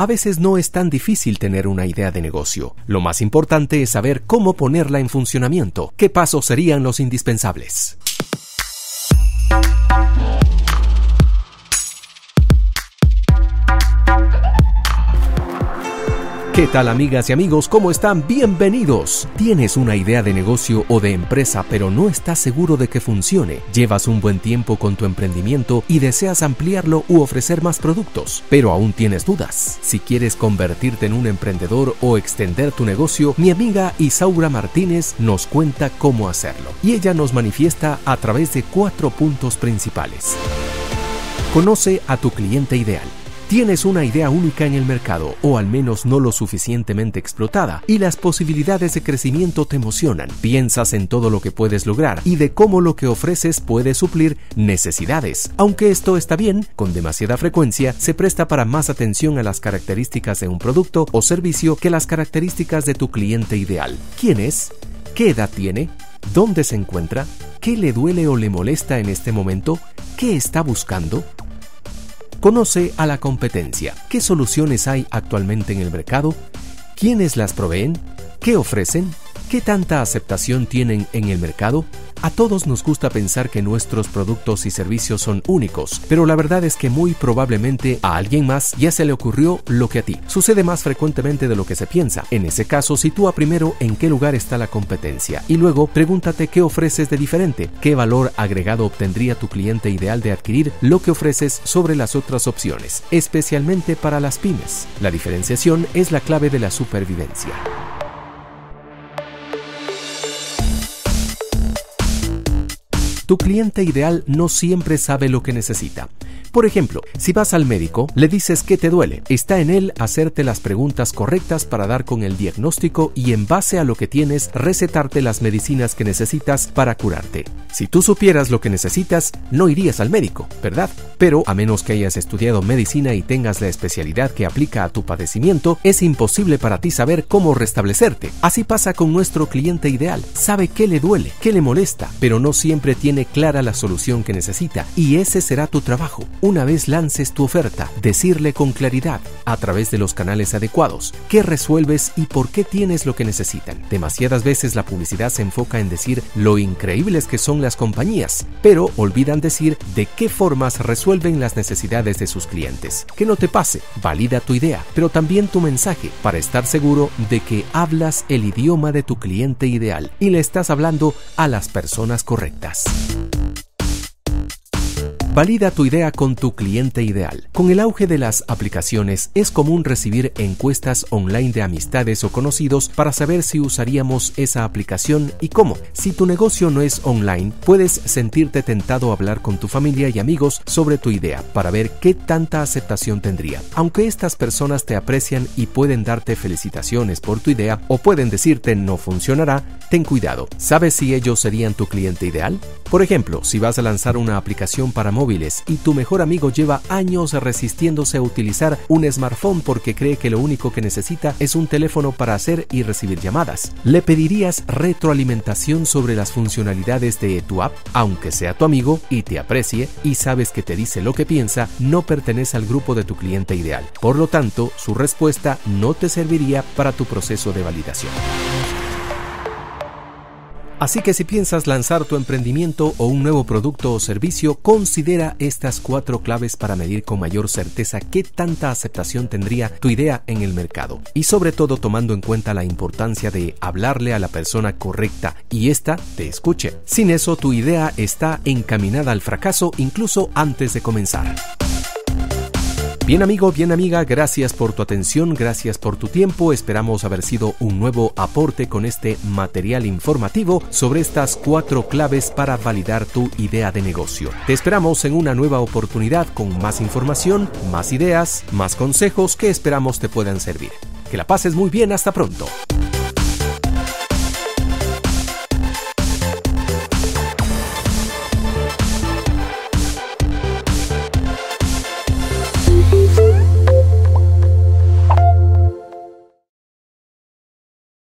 A veces no es tan difícil tener una idea de negocio. Lo más importante es saber cómo ponerla en funcionamiento. ¿Qué pasos serían los indispensables? ¿Qué tal, amigas y amigos? ¿Cómo están? ¡Bienvenidos! ¿Tienes una idea de negocio o de empresa pero no estás seguro de que funcione? ¿Llevas un buen tiempo con tu emprendimiento y deseas ampliarlo u ofrecer más productos, pero aún tienes dudas? Si quieres convertirte en un emprendedor o extender tu negocio, mi amiga Isaura Martínez nos cuenta cómo hacerlo. Y ella nos manifiesta a través de 4 puntos principales. Conoce a tu cliente ideal. Tienes una idea única en el mercado, o al menos no lo suficientemente explotada, y las posibilidades de crecimiento te emocionan. Piensas en todo lo que puedes lograr y de cómo lo que ofreces puede suplir necesidades. Aunque esto está bien, con demasiada frecuencia se presta para más atención a las características de un producto o servicio que las características de tu cliente ideal. ¿Quién es? ¿Qué edad tiene? ¿Dónde se encuentra? ¿Qué le duele o le molesta en este momento? ¿Qué está buscando? Conoce a la competencia. ¿Qué soluciones hay actualmente en el mercado? ¿Quiénes las proveen? ¿Qué ofrecen? ¿Qué tanta aceptación tienen en el mercado? A todos nos gusta pensar que nuestros productos y servicios son únicos, pero la verdad es que muy probablemente a alguien más ya se le ocurrió lo que a ti. Sucede más frecuentemente de lo que se piensa. En ese caso, sitúa primero en qué lugar está la competencia y luego pregúntate qué ofreces de diferente, qué valor agregado obtendría tu cliente ideal de adquirir lo que ofreces sobre las otras opciones, especialmente para las pymes. La diferenciación es la clave de la supervivencia. Tu cliente ideal no siempre sabe lo que necesita. Por ejemplo, si vas al médico, le dices que te duele. Está en él hacerte las preguntas correctas para dar con el diagnóstico y, en base a lo que tienes, recetarte las medicinas que necesitas para curarte. Si tú supieras lo que necesitas, no irías al médico, ¿verdad? Pero, a menos que hayas estudiado medicina y tengas la especialidad que aplica a tu padecimiento, es imposible para ti saber cómo restablecerte. Así pasa con nuestro cliente ideal. Sabe qué le duele, qué le molesta, pero no siempre tiene clara la solución que necesita, y ese será tu trabajo. Una vez lances tu oferta, decirle con claridad, a través de los canales adecuados, qué resuelves y por qué tienes lo que necesitan. Demasiadas veces la publicidad se enfoca en decir lo increíbles que son las compañías, pero olvidan decir de qué formas resuelven las necesidades de sus clientes. Que no te pase, valida tu idea, pero también tu mensaje, para estar seguro de que hablas el idioma de tu cliente ideal y le estás hablando a las personas correctas. Valida tu idea con tu cliente ideal. Con el auge de las aplicaciones, es común recibir encuestas online de amistades o conocidos para saber si usaríamos esa aplicación y cómo. Si tu negocio no es online, puedes sentirte tentado a hablar con tu familia y amigos sobre tu idea para ver qué tanta aceptación tendría. Aunque estas personas te aprecian y pueden darte felicitaciones por tu idea o pueden decirte no funcionará, ten cuidado. ¿Sabes si ellos serían tu cliente ideal? Por ejemplo, si vas a lanzar una aplicación para móviles y tu mejor amigo lleva años resistiéndose a utilizar un smartphone porque cree que lo único que necesita es un teléfono para hacer y recibir llamadas, ¿le pedirías retroalimentación sobre las funcionalidades de tu app? Aunque sea tu amigo y te aprecie y sabes que te dice lo que piensa, no pertenece al grupo de tu cliente ideal. Por lo tanto, su respuesta no te serviría para tu proceso de validación. Así que si piensas lanzar tu emprendimiento o un nuevo producto o servicio, considera estas 4 claves para medir con mayor certeza qué tanta aceptación tendría tu idea en el mercado. Y sobre todo tomando en cuenta la importancia de hablarle a la persona correcta y ésta te escuche. Sin eso, tu idea está encaminada al fracaso incluso antes de comenzar. Bien, amigo, bien, amiga, gracias por tu atención, gracias por tu tiempo. Esperamos haber sido un nuevo aporte con este material informativo sobre estas 4 claves para validar tu idea de negocio. Te esperamos en una nueva oportunidad con más información, más ideas, más consejos que esperamos te puedan servir. Que la pases muy bien, hasta pronto.